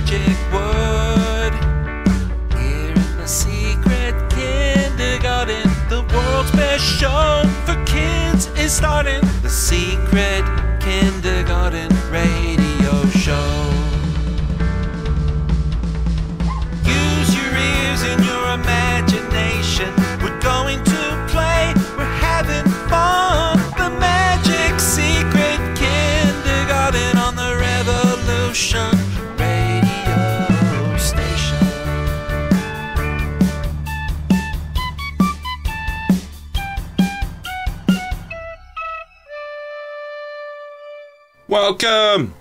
magic word. Here in the secret kindergarten, the world's best show for kids is starting. The Secret Kindergarten radio show. Use your ears and your imagination. We're going to play, we're having fun. The magic secret kindergarten on the Revolution radio station. Welcome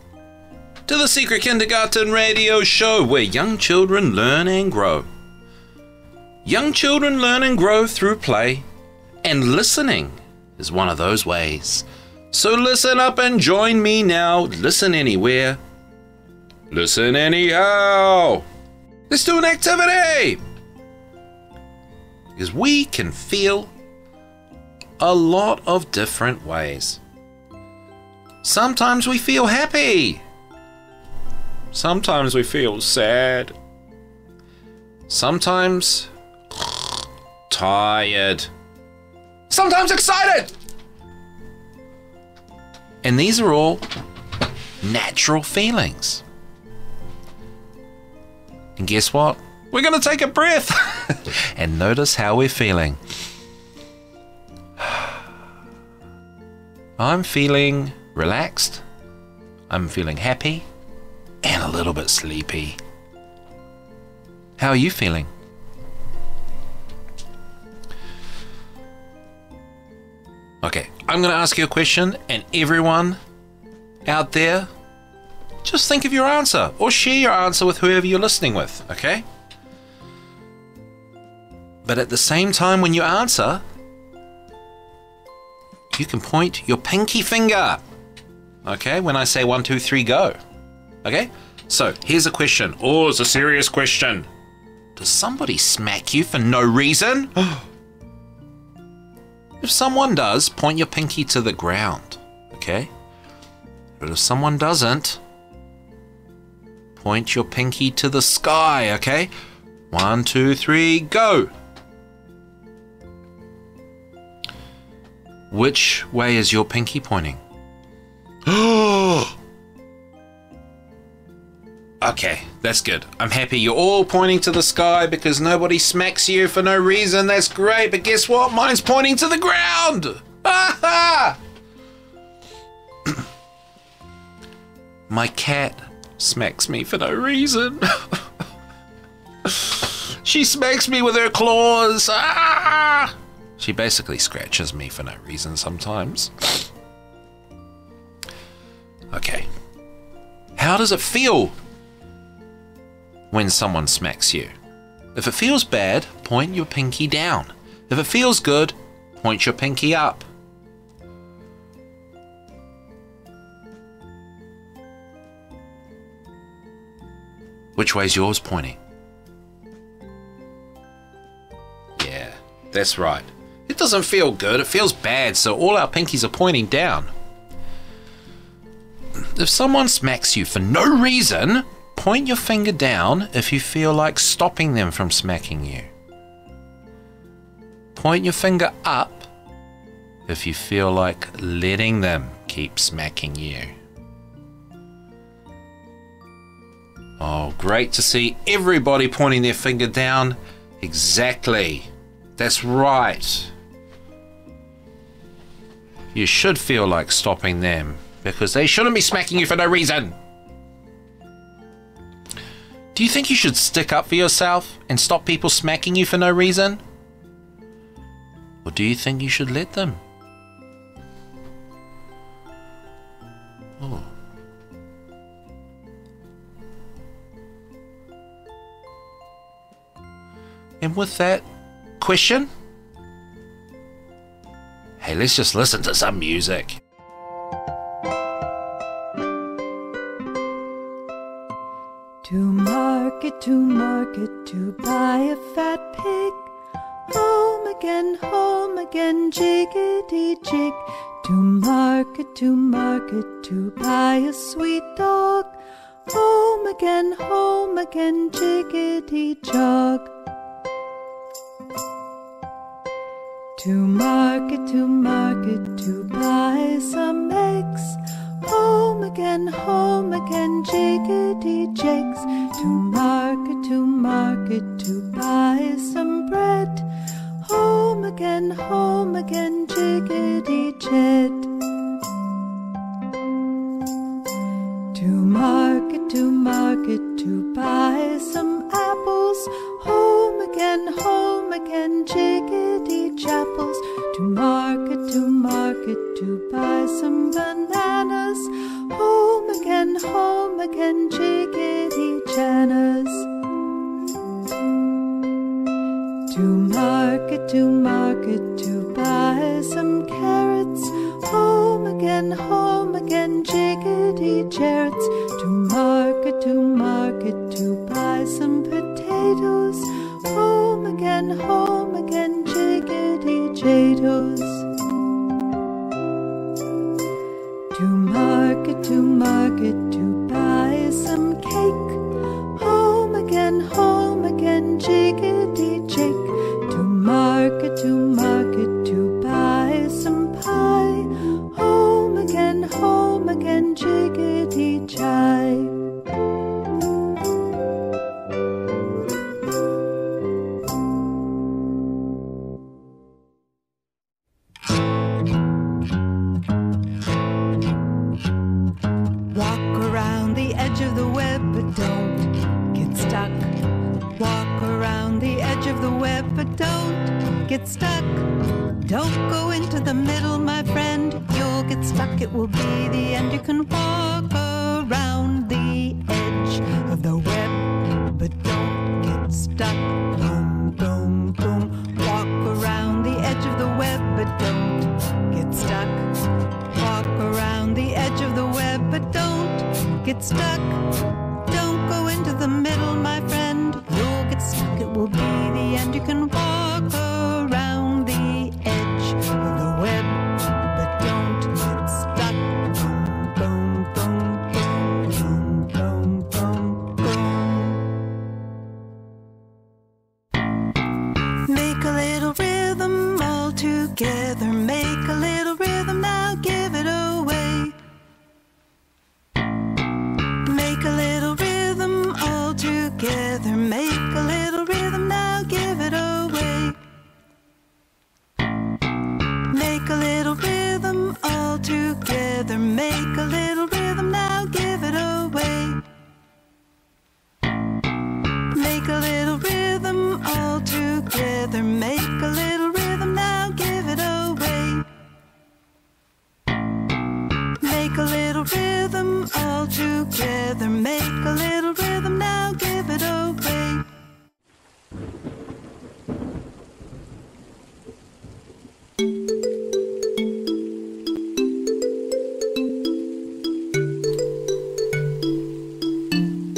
to the Secret Kindergarten radio show, where young children learn and grow. Young children learn and grow through play, and listening is one of those ways. So listen up and join me now. Listen anywhere, listen anyhow. Let's do an activity, because we can feel a lot of different ways. Sometimes we feel happy. Sometimes we feel sad. Sometimes tired. Sometimes excited. And these are all natural feelings. And guess what? We're going to take a breath and notice how we're feeling. I'm feeling relaxed. I'm feeling happy. And a little bit sleepy. How are you feeling? Okay, I'm going to ask you a question, and everyone out there, just think of your answer, or share your answer with whoever you're listening with, okay? But at the same time, when you answer, you can point your pinky finger, okay? When I say 1, 2, 3, go. Okay, so here's a question. Oh, it's a serious question. Does somebody smack you for no reason? If someone does, point your pinky to the ground, okay? But if someone doesn't, point your pinky to the sky, okay? 1, 2, 3, go. Which way is your pinky pointing? Oh! Okay, that's good. I'm happy you're all pointing to the sky because nobody smacks you for no reason. That's great, but guess what? Mine's pointing to the ground! Ah ha! My cat smacks me for no reason. She smacks me with her claws. Ah! She basically scratches me for no reason sometimes. Okay. How does it feel when someone smacks you? If it feels bad, point your pinky down. If it feels good, point your pinky up. Which way's yours pointing? Yeah, that's right. It doesn't feel good, it feels bad, so all our pinkies are pointing down. If someone smacks you for no reason, point your finger down if you feel like stopping them from smacking you. Point your finger up if you feel like letting them keep smacking you. Oh, great to see everybody pointing their finger down. Exactly. That's right. You should feel like stopping them because they shouldn't be smacking you for no reason. Do you think you should stick up for yourself and stop people smacking you for no reason? Or do you think you should let them? Oh. And with that question, hey, let's just listen to some music. To market to buy a fat pig. Home again, jiggity jig. To market to buy a sweet dog. home again, jiggity-jog. To market, to buy some eggs. Home again, jiggity-jigs. To market, to buy some bread. Home again, jiggity-jit. To market, to buy some apples. Home again, jiggity chapples. To market, to buy some bananas. Home again, jiggity jannas. To market, to buy some carrots. Home again, jiggity jarrots. To market, to buy some potatoes. Home again, jiggity jados. To market, to buy some cake. Home again, jiggity jig. To market, to buy some pie. Home again, jiggity jai. Stuck. Don't go into the middle, my friend. You'll get stuck. It will be the end. You can walk around the edge of the web, but don't get stuck. Boom, boom, boom. Walk around the edge of the web, but don't get stuck. Walk around the edge of the web, but don't get stuck. Don't go into the middle, my friend. You'll get stuck. It will be the end. You can walk around.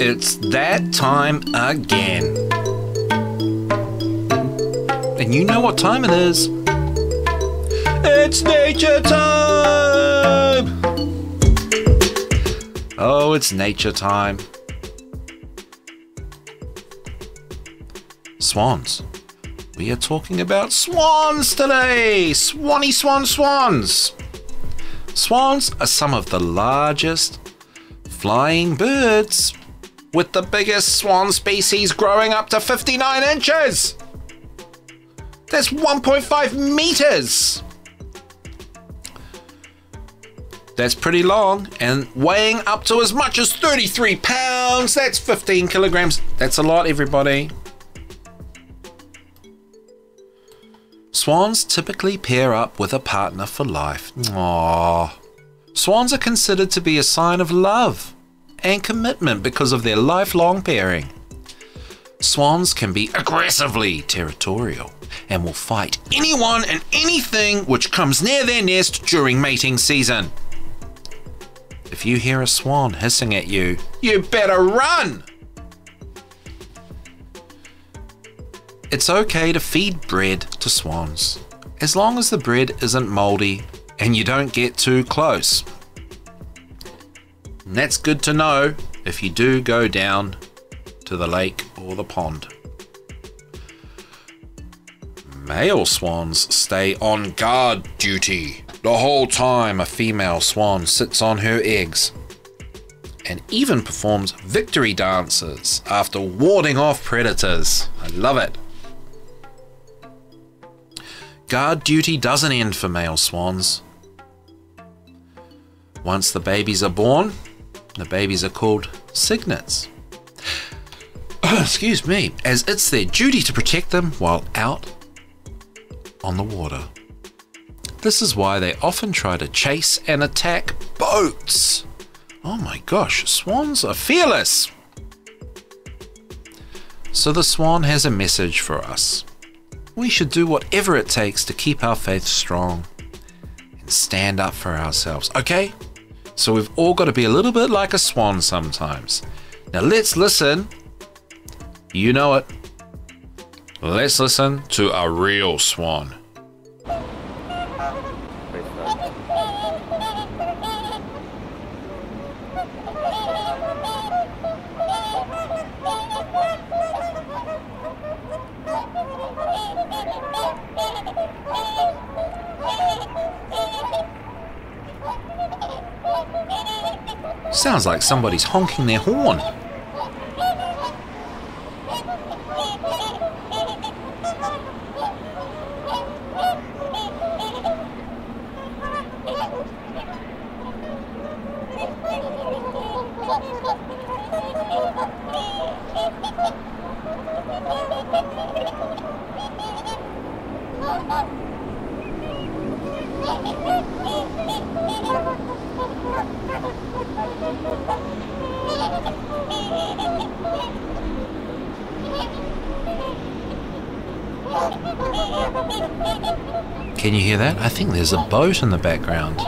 It's that time again. And you know what time it is. It's nature time! Oh, it's nature time. Swans. We are talking about swans today! Swanny swan swans! Swans are some of the largest flying birds, with the biggest swan species growing up to 59 inches. That's 1.5 meters. That's pretty long, and weighing up to as much as 33 pounds. That's 15 kilograms. That's a lot, everybody. Swans typically pair up with a partner for life. Aww. Swans are considered to be a sign of love and commitment because of their lifelong pairing. Swans can be aggressively territorial and will fight anyone and anything which comes near their nest during mating season. If you hear a swan hissing at you, you better run! It's okay to feed bread to swans, as long as the bread isn't moldy and you don't get too close. And that's good to know if you do go down to the lake or the pond. Male swans stay on guard duty the whole time a female swan sits on her eggs, and even performs victory dances after warding off predators. I love it. Guard duty doesn't end for male swans. Once the babies are born, the babies are called cygnets. Excuse me, as it's their duty to protect them while out on the water. This is why they often try to chase and attack boats. Oh my gosh, swans are fearless. So the swan has a message for us. We should do whatever it takes to keep our faith strong and stand up for ourselves, okay? So we've all got to be a little bit like a swan sometimes. Now let's listen. You know it. Let's listen to a real swan. Sounds like somebody's honking their horn. Can you hear that? I think there's a boat in the background.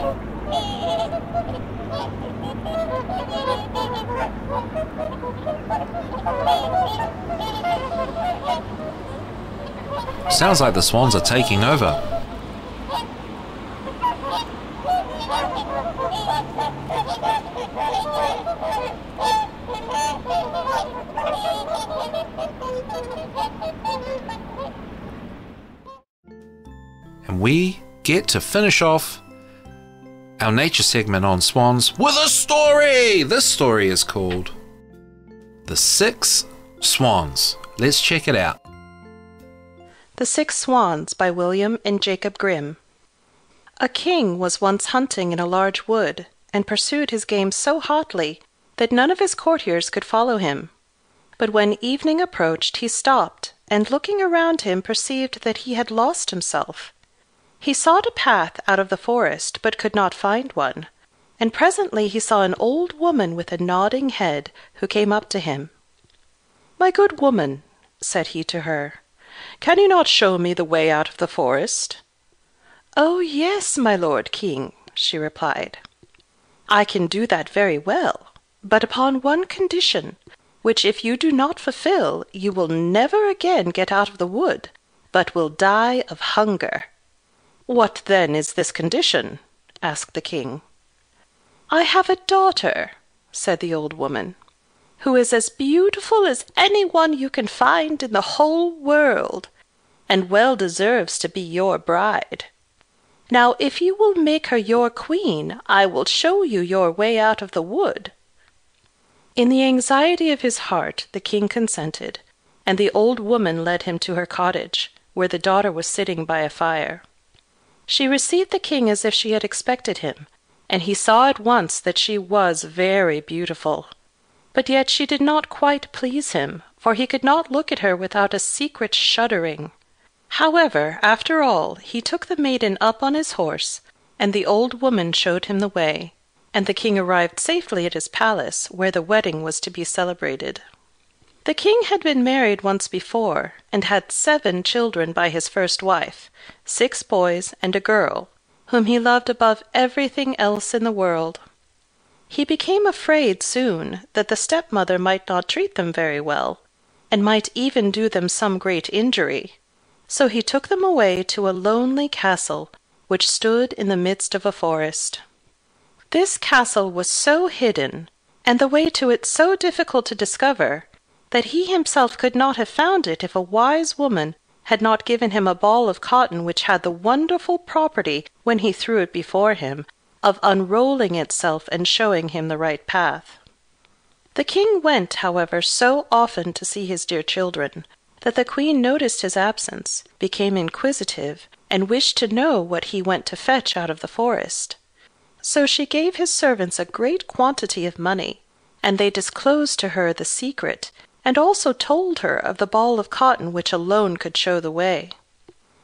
Sounds like the swans are taking over. And we get to finish off our nature segment on swans with a story. This story is called The Six Swans. Let's check it out. The Six Swans by William and Jacob Grimm. A king was once hunting in a large wood and pursued his game so hotly that none of his courtiers could follow him. But when evening approached, he stopped and, looking around him, perceived that he had lost himself. He sought a path out of the forest, but could not find one, and presently he saw an old woman with a nodding head who came up to him. "My good woman," said he to her, "can you not show me the way out of the forest?" "Oh, yes, my lord king," she replied. "I can do that very well, but upon one condition, which if you do not fulfill, you will never again get out of the wood, but will die of hunger." "What then is this condition?" asked the king. "I have a daughter," said the old woman, "who is as beautiful as anyone you can find in the whole world, and well deserves to be your bride. Now if you will make her your queen, I will show you your way out of the wood." In the anxiety of his heart, the king consented, and the old woman led him to her cottage, where the daughter was sitting by a fire. She received the king as if she had expected him, and he saw at once that she was very beautiful. But yet she did not quite please him, for he could not look at her without a secret shuddering. However, after all, he took the maiden up on his horse, and the old woman showed him the way, and the king arrived safely at his palace, where the wedding was to be celebrated. The king had been married once before, and had 7 children by his first wife, 6 boys and a girl, whom he loved above everything else in the world. He became afraid soon that the stepmother might not treat them very well, and might even do them some great injury, so he took them away to a lonely castle which stood in the midst of a forest. This castle was so hidden and the way to it so difficult to discover that he himself could not have found it if a wise woman had not given him a ball of cotton which had the wonderful property, when he threw it before him, of unrolling itself and showing him the right path. The king went, however, so often to see his dear children that the queen noticed his absence, became inquisitive, and wished to know what he went to fetch out of the forest. So she gave his servants a great quantity of money, and they disclosed to her the secret, and also told her of the ball of cotton which alone could show the way.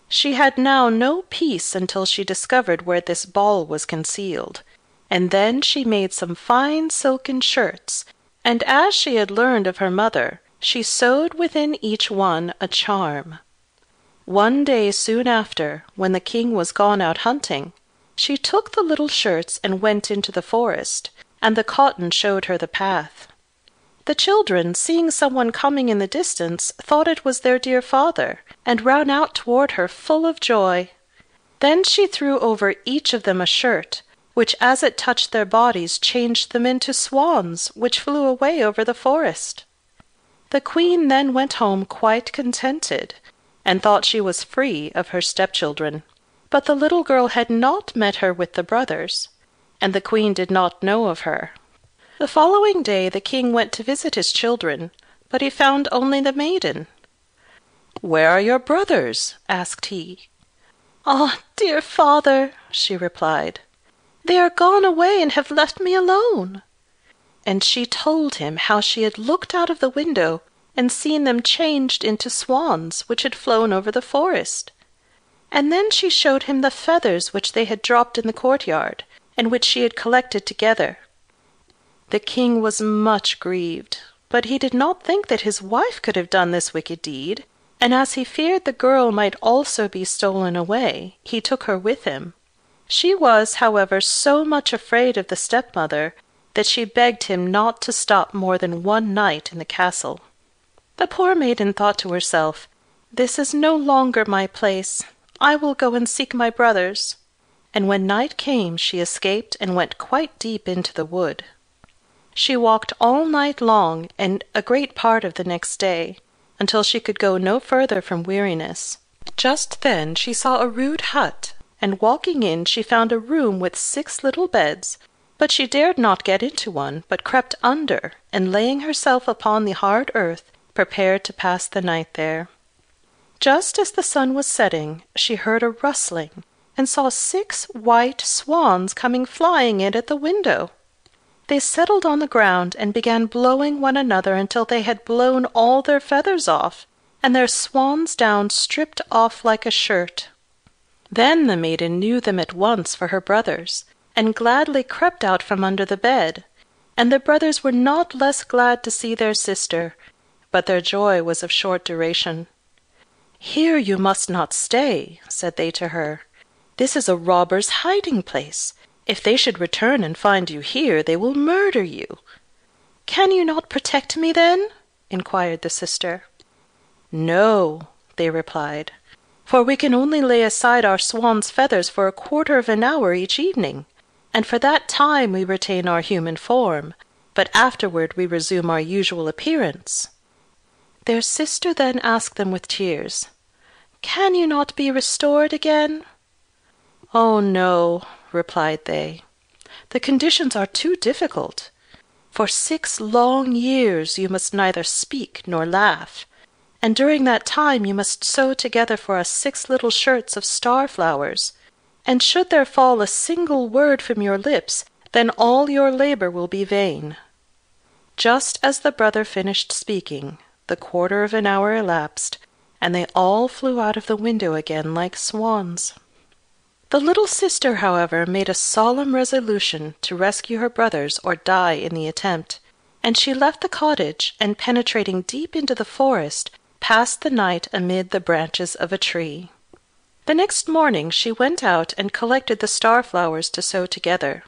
She had now no peace until she discovered where this ball was concealed, and then she made some fine silken shirts, and as she had learned of her mother, she sewed within each one a charm. One day soon after, when the king was gone out hunting, she took the little shirts and went into the forest, and the cotton showed her the path. The children, seeing someone coming in the distance, thought it was their dear father, and ran out toward her full of joy. Then she threw over each of them a shirt, which as it touched their bodies changed them into swans, which flew away over the forest. The queen then went home quite contented, and thought she was free of her stepchildren. But the little girl had not met her with the brothers, and the queen did not know of her. The following day the king went to visit his children, but he found only the maiden. "Where are your brothers?" asked he. "Ah, dear father," she replied, "they are gone away and have left me alone." And she told him how she had looked out of the window and seen them changed into swans which had flown over the forest. And then she showed him the feathers which they had dropped in the courtyard, and which she had collected together. The king was much grieved, but he did not think that his wife could have done this wicked deed, and as he feared the girl might also be stolen away, he took her with him. She was, however, so much afraid of the stepmother that she begged him not to stop more than one night in the castle. The poor maiden thought to herself, "This is no longer my place. I will go and seek my brothers." And when night came, she escaped and went quite deep into the wood. She walked all night long and a great part of the next day, until she could go no further from weariness. Just then she saw a rude hut, and walking in she found a room with 6 little beds, but she dared not get into one, but crept under, and laying herself upon the hard earth, prepared to pass the night there. Just as the sun was setting, she heard a rustling, and saw 6 white swans coming flying in at the window. They settled on the ground and began blowing one another until they had blown all their feathers off, and their swan's down stripped off like a shirt. Then the maiden knew them at once for her brothers, and gladly crept out from under the bed, and the brothers were not less glad to see their sister, but their joy was of short duration. "Here you must not stay," said they to her. "This is a robber's hiding-place. If they should return and find you here, they will murder you." "Can you not protect me, then?" inquired the sister. "No," they replied, "for we can only lay aside our swan's feathers for a quarter of an hour each evening, and for that time we retain our human form, but afterward we resume our usual appearance." Their sister then asked them with tears, "Can you not be restored again?" "Oh, no," replied they. "The conditions are too difficult. For 6 long years you must neither speak nor laugh, and during that time you must sew together for us 6 little shirts of star-flowers, and should there fall a single word from your lips, then all your labor will be vain." Just as the brother finished speaking, the quarter of an hour elapsed, and they all flew out of the window again like swans. The little sister, however, made a solemn resolution to rescue her brothers or die in the attempt, and she left the cottage, and penetrating deep into the forest, passed the night amid the branches of a tree. The next morning she went out and collected the star-flowers to sew together.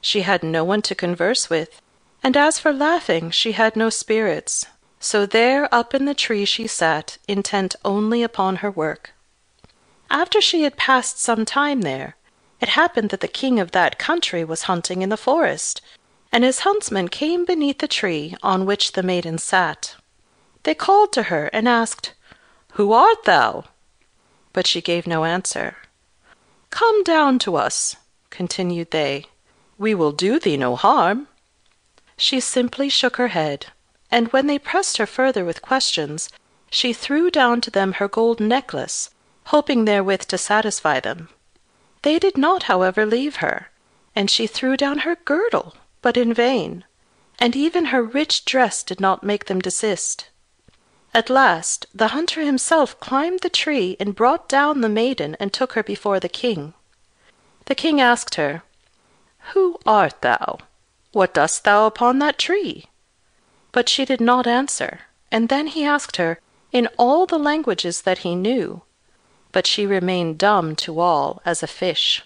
She had no one to converse with, and as for laughing, she had no spirits. So there up in the tree she sat, intent only upon her work. After she had passed some time there, it happened that the king of that country was hunting in the forest, and his huntsman came beneath the tree on which the maiden sat. They called to her and asked, "Who art thou?" But she gave no answer. "Come down to us," continued they. "We will do thee no harm." She simply shook her head, and when they pressed her further with questions, she threw down to them her gold necklace, hoping therewith to satisfy them. They did not, however, leave her, and she threw down her girdle, but in vain, and even her rich dress did not make them desist. At last the hunter himself climbed the tree and brought down the maiden and took her before the king. The king asked her, "Who art thou? What dost thou upon that tree?" But she did not answer, and then he asked her in all the languages that he knew, but she remained dumb to all as a fish.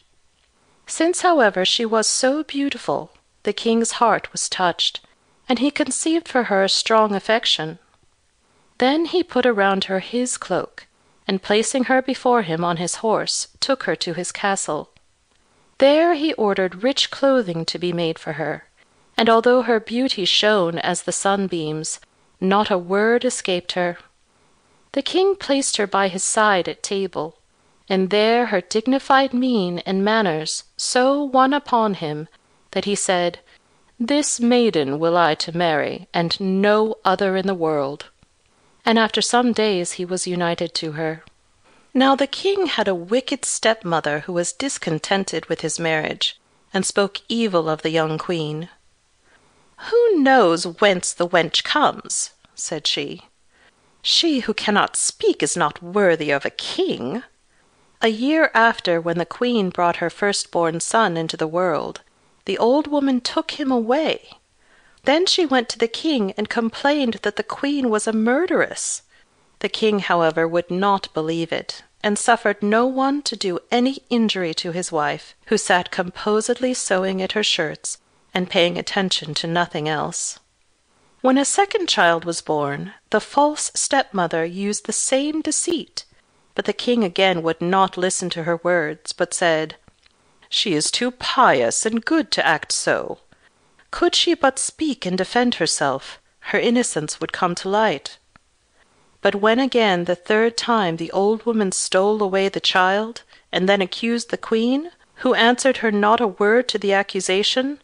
Since, however, she was so beautiful, the king's heart was touched, and he conceived for her a strong affection. Then he put around her his cloak, and placing her before him on his horse, took her to his castle. There he ordered rich clothing to be made for her, and although her beauty shone as the sunbeams, not a word escaped her. The king placed her by his side at table, and there her dignified mien and manners so won upon him that he said, "This maiden will I to marry, and no other in the world." And after some days he was united to her. Now the king had a wicked stepmother who was discontented with his marriage, and spoke evil of the young queen. "Who knows whence the wench comes?" said she. "She who cannot speak is not worthy of a king." A year after, when the queen brought her firstborn son into the world, the old woman took him away. Then she went to the king and complained that the queen was a murderess. The king, however, would not believe it, and suffered no one to do any injury to his wife, who sat composedly sewing at her shirts and paying attention to nothing else. When a second child was born, the false stepmother used the same deceit, but the king again would not listen to her words, but said, "She is too pious and good to act so. Could she but speak and defend herself, her innocence would come to light." But when again the third time the old woman stole away the child, and then accused the queen, who answered her not a word to the accusation,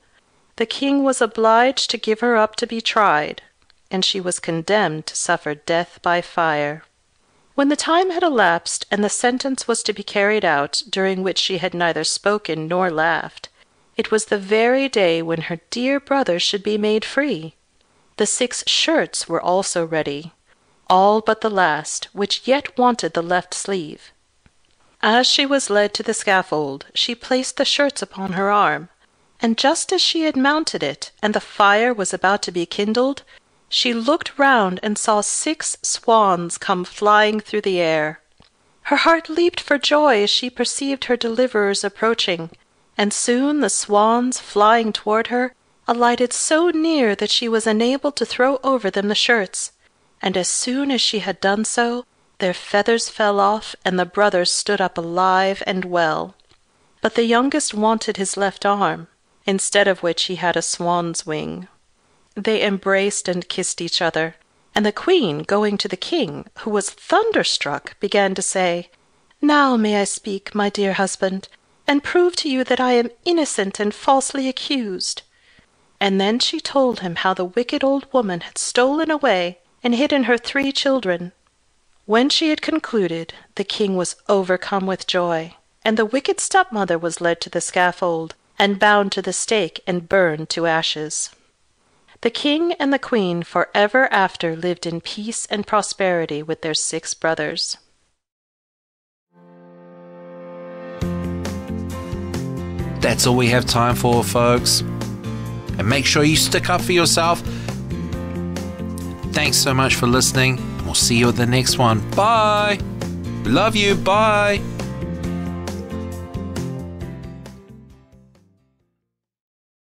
the king was obliged to give her up to be tried, and she was condemned to suffer death by fire. When the time had elapsed, and the sentence was to be carried out, during which she had neither spoken nor laughed, it was the very day when her dear brother should be made free. The 6 shirts were also ready, all but the last, which yet wanted the left sleeve. As she was led to the scaffold, she placed the shirts upon her arm, and just as she had mounted it, and the fire was about to be kindled, she looked round and saw 6 swans come flying through the air. Her heart leaped for joy as she perceived her deliverers approaching, and soon the swans, flying toward her, alighted so near that she was enabled to throw over them the shirts, and as soon as she had done so, their feathers fell off, and the brothers stood up alive and well. But the youngest wanted his left arm, instead of which he had a swan's wing. They embraced and kissed each other, and the queen, going to the king, who was thunderstruck, began to say, "Now may I speak, my dear husband, and prove to you that I am innocent and falsely accused." And then she told him how the wicked old woman had stolen away and hidden her 3 children. When she had concluded, the king was overcome with joy, and the wicked stepmother was led to the scaffold, and bound to the stake and burned to ashes. The king and the queen forever after lived in peace and prosperity with their 6 brothers. That's all we have time for, folks. And make sure you stick up for yourself. Thanks so much for listening. We'll see you at the next one. Bye. Love you. Bye.